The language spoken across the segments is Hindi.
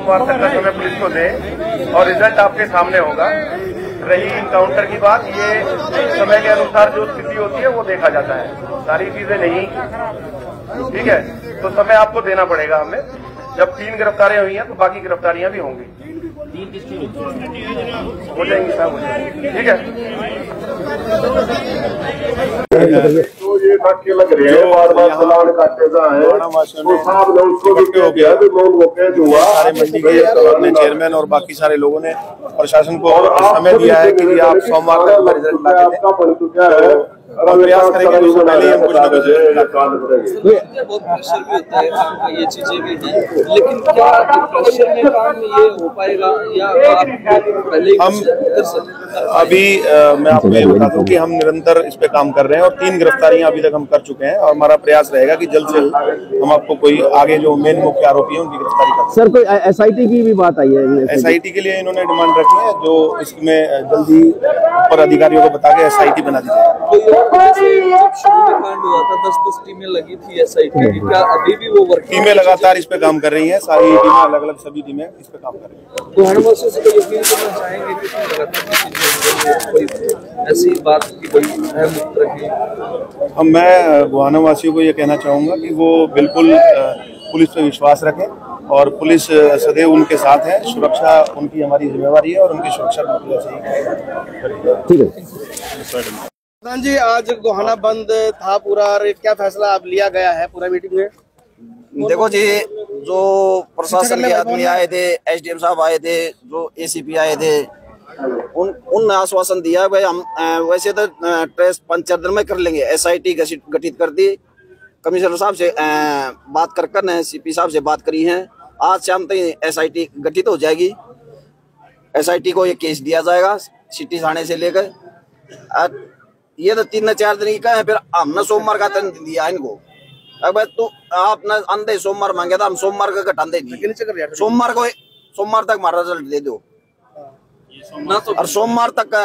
सोमवार तक का समय पुलिस को दे और रिजल्ट आपके सामने होगा। रही इनकाउंटर की बात, ये समय के अनुसार जो स्थिति होती है वो देखा जाता है, सारी चीजें नहीं, ठीक है। तो समय आपको देना पड़ेगा हमें। जब 3 गिरफ्तारियां हुई हैं तो बाकी गिरफ्तारियां भी होंगी, हो जाएंगी साहब, हो जाएंगी, ठीक है। तो ये धक्के लग रहे हैं, बार बार सलाम काटे जा रहे हैं, वो साहब ने उसको भी हो गया, सारे मंडी के अपने चेयरमैन और बाकी सारे लोगों ने प्रशासन को समय दिया है कि आप सोमवार तक रिजल्ट ला दें। प्रयास करेंगे ये चीजें भी हैं, लेकिन क्या प्रेशर में काम ये हो पाएगा या हम अभी मैं आपको ये बता दूं कि हम निरंतर इस पे काम कर रहे हैं और 3 गिरफ्तारियां अभी तक हम कर चुके हैं और हमारा प्रयास रहेगा कि जल्द से जल्द हम आपको कोई आगे जो मेन मुख्य आरोपी है उनकी गिरफ्तारी कर। सर कोई SIT की भी बात आई है, SIT के लिए इन्होंने डिमांड रखी है, जो इसमें जल्दी ऊपर अधिकारियों को बता के SIT बना दी जाए। कांड हुआ था 10-10 टीमें लगी थी SIT, क्या अभी भी वो वर्क टीमें लगातार इस पे काम कर रही हैं? सारी टीमें अलग अलग सभी टीमें इस पे काम कर रही हैं। गोहाना वासियों से यकीन करना चाहेंगे कि लगातार कोई ऐसी बात की कोई मुक्त रखें। हम मैं गोहाना वासियों को ये कहना चाहूँगा कि वो बिल्कुल पुलिस पे विश्वास रखें और पुलिस सदैव उनके साथ है, सुरक्षा उनकी हमारी जिम्मेवारी है और उनकी सुरक्षा बिल्कुल ऐसी है। प्रधान जी आज गोहाना बंद था पूरा, क्या फैसला आप लिया गया है पूरा मीटिंग में? देखो जी, जो प्रशासन के आदमी आए थे, SDM साहब आए थे, जो ACP आए थे, उन आश्वासन दिया भाई हम वैसे तो ट्रेस 5-4 दिन में कर लेंगे। SIT गठित कर दी, कमिश्नर साहब से बात कर CP साहब से बात करी है, आज शाम तक SIT गठित हो जाएगी। SIT को ये केस दिया जाएगा सिटी थाने से लेकर, ये तो 3-4 दिन का है, फिर हमने सोमवार का दिन दिया इनको। अबे तू आपने अंधे सोमवार मांगे था, हम सोमवार का घटान दे दिए, सोमवार को सोमवार तक हमारा रिजल्ट दे दो और सोमवार तक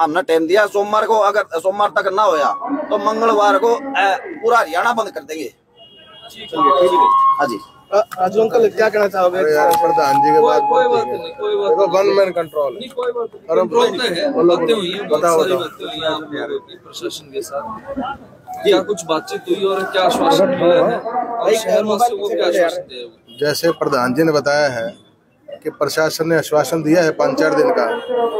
हमने टाइम दिया। सोमवार को अगर सोमवार तक ना होया तो मंगलवार को पूरा हरियाणा बंद कर देंगे। हाँ जी, राजू अंकल क्या कहना चाहोगे? प्रधान जी के बाद कोई बात नहीं, कोई बात नहीं, वन मैन कंट्रोल नहीं, कोई बात नहीं, बातें हुई प्रशासन के साथ, क्या कुछ बातचीत हुई और क्या आश्वासन मिला है और शहर वासियों को क्या आश्वासन दिया? जैसे प्रधान जी ने बताया है कि प्रशासन ने आश्वासन दिया है 5-4 दिन का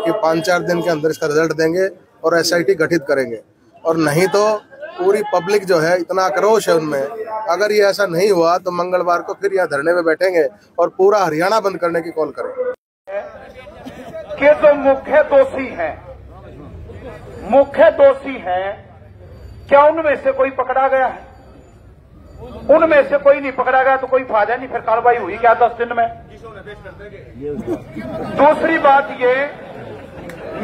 कि 5-4 दिन के अंदर इसका रिजल्ट देंगे और SIT गठित करेंगे, और नहीं तो पूरी पब्लिक जो है इतना आक्रोश है उनमें, अगर ये ऐसा नहीं हुआ तो मंगलवार को फिर यहाँ धरने में बैठेंगे और पूरा हरियाणा बंद करने की कॉल करेंगे। के जो मुख्य दोषी हैं, क्या उनमें से कोई पकड़ा गया है? उनमें से कोई नहीं पकड़ा गया तो कोई फायदा नहीं, फिर कार्रवाई हुई क्या 10 दिन में? दूसरी बात ये,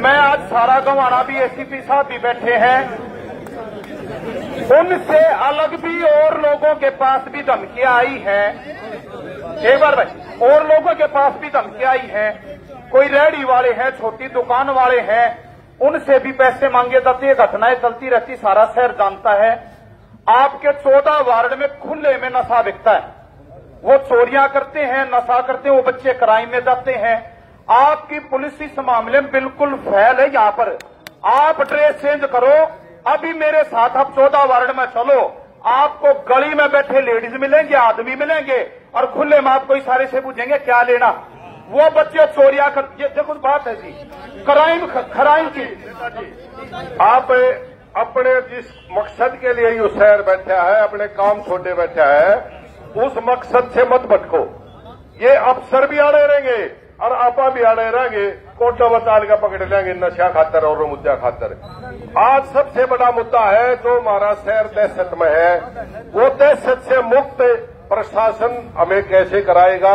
मैं आज सारा गोहाना भी ACP साहब भी बैठे हैं, उनसे अलग भी और लोगों के पास भी धमकियां आई है, एक बार भाई और लोगों के पास भी धमकियां आई है, कोई रेहड़ी वाले हैं, छोटी दुकान वाले हैं, उनसे भी पैसे मांगे जाते हैं, घटनाएं चलती रहती, सारा शहर जानता है। आपके 14 वार्ड में खुले में नशा बिकता है, वो चोरियां करते हैं, नशा करते हैं, वो बच्चे क्राइम में जाते हैं। आपकी पुलिस इस मामले में बिल्कुल फेल है, यहाँ पर आप ड्रेस चेंज करो, अभी मेरे साथ आप 14 वार्ड में चलो, आपको गली में बैठे लेडीज मिलेंगे, आदमी मिलेंगे और खुले में आपको इशारे से पूछेंगे क्या लेना। वो बच्चे चोरियां कर, ये देखो बात है जी, क्राइम की। आप अपने जिस मकसद के लिए ये शहर बैठा है, अपने काम छोड़े बैठा है, उस मकसद से मत भटको। ये अफसर भी आड़े रहेंगे और आपा भी आड़े रहेंगे, कोटो बचाल का पकड़ लेंगे नशा खातर और मुद्दा खातर। आज सबसे बड़ा मुद्दा है जो हमारा शहर दहशत में है, वो दहशत से मुक्त प्रशासन हमें कैसे कराएगा,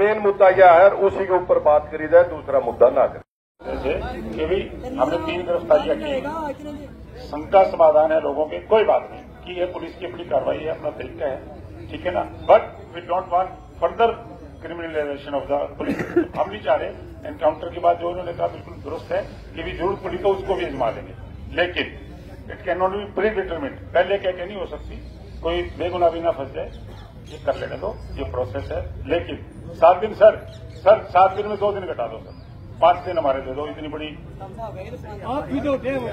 मेन मुद्दा यह है, उसी के ऊपर बात करी जाए, दूसरा मुद्दा ना करे। जैसे भी हमने 3 गिरफ्तारियां की, शंका समाधान है लोगों के, कोई बात नहीं कि ये पुलिस की अपनी कार्रवाई है, अपना तरीका है, ठीक है ना, but we don't want further criminalisation of the police. हम नहीं चाह रहे, एनकाउंटर के बाद जो उन्होंने कहा बिल्कुल दुरुस्त है कि भी जरूर पुलिस को उसको भी आजमा देंगे, लेकिन it can not be predetermined, पहले क्या क्या नहीं हो सकती, कोई बेगुनाह भी ना फंस जाए, ये कर लेने दो, ये प्रोसेस है। लेकिन 7 दिन सर 7 दिन में 2 दिन घटा दो सर, 5 दिन हमारे दे दो, इतनी बड़ी आप भी दो देखो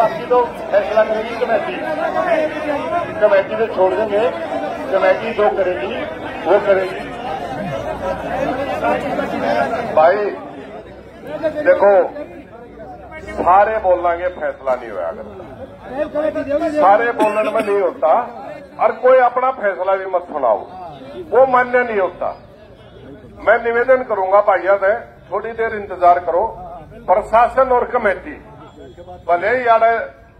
बाकी तो फैसला करेगी कमेटी, कमेटी से छोड़ देंगे, कमेटी जो करेगी वो करेगी। भाई देखो सारे बोलना के फैसला नहीं होया करता, सारे बोलने में नहीं होता और कोई अपना फैसला भी मत सुनाओ, वो मान्य नहीं होता। मैं निवेदन करूंगा भाइयों से थोड़ी देर इंतजार करो, प्रशासन और कमेटी भले ही यार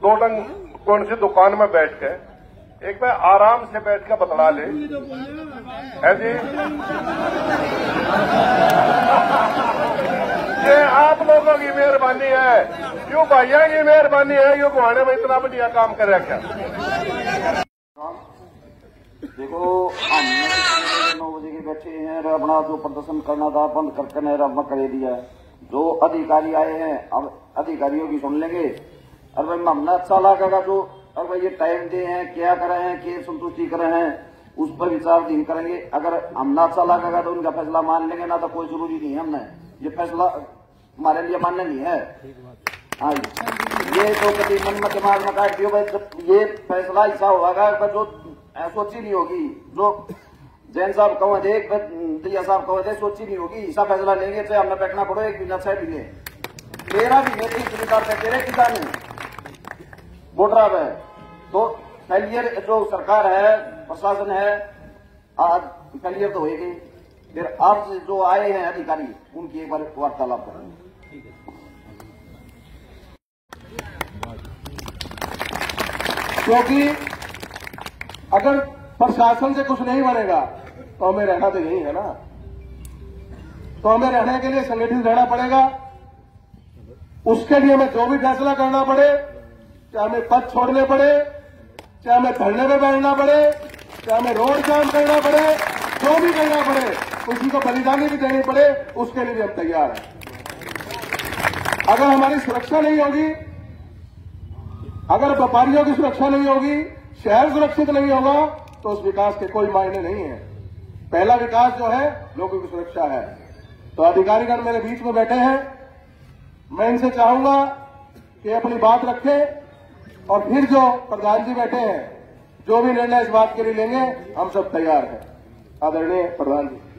दो टंग कौन सी दुकान में बैठ के एक बार आराम से बैठ के बतला ले है जी। ये आप लोगों की मेहरबानी है, यू भाइयों की मेहरबानी है, यू गोहाने में इतना बढ़िया काम कर रखा। देखो हम 9 बजे के बैठे हैं, अपना जो प्रदर्शन करना था बंद करके नहीं करे दिया, जो अधिकारी आए हैं अब अधिकारियों की सुन लेंगे। और भाई हमने अच्छा लगा जो और भाई ये टाइम दे हैं, क्या कर रहे हैं, क्या संतुष्टि कर रहे हैं, उस पर विचार दिन करेंगे। अगर हमने अच्छा लगा तो उनका फैसला मान लेंगे, ना तो कोई जरूरी नहीं है, हमने ये फैसला हमारे लिए मानना नहीं है। हाँ ये तो कभी मन में दिमाग में काट दियो भाई, ये फैसला ऐसा होगा जो सोची नहीं होगी, जो जैन साहब कहे थे दिया साहब कहे थे सोची नहीं होगी, ऐसा फैसला लेंगे चाहे हमने बैठना पड़ो एक बिना छह मिले तेरा भी मेरी स्वीकार कर तेरे किसान बोटरा है। तो फेलियर जो सरकार है प्रशासन है आज फेलियर तो होगी, फिर आज जो आए हैं अधिकारी उनकी एक बार वार्तालाप करेंगे, क्योंकि अगर प्रशासन से कुछ नहीं बनेगा तो हमें रहना तो यही है ना, तो हमें रहने के लिए संगठित रहना पड़ेगा। उसके लिए हमें जो भी फैसला करना पड़े, चाहे हमें पद छोड़ने पड़े, चाहे हमें धरने में बैठना पड़े, चाहे हमें रोड जाम करना पड़े, जो भी करना पड़े उसी को बलिदानी भी देनी पड़े, उसके लिए भी हम तैयार हैं। अगर हमारी सुरक्षा नहीं होगी, अगर व्यापारियों की सुरक्षा नहीं होगी, शहर सुरक्षित नहीं होगा, तो उस विकास के कोई मायने नहीं है। पहला विकास जो है लोगों की सुरक्षा है। तो अधिकारीगण मेरे बीच में बैठे हैं, मैं इनसे चाहूंगा कि अपनी बात रखें और फिर जो प्रधान जी बैठे हैं जो भी निर्णय इस बात के लिए लेंगे हम सब तैयार हैं। आदरणीय प्रधान जी।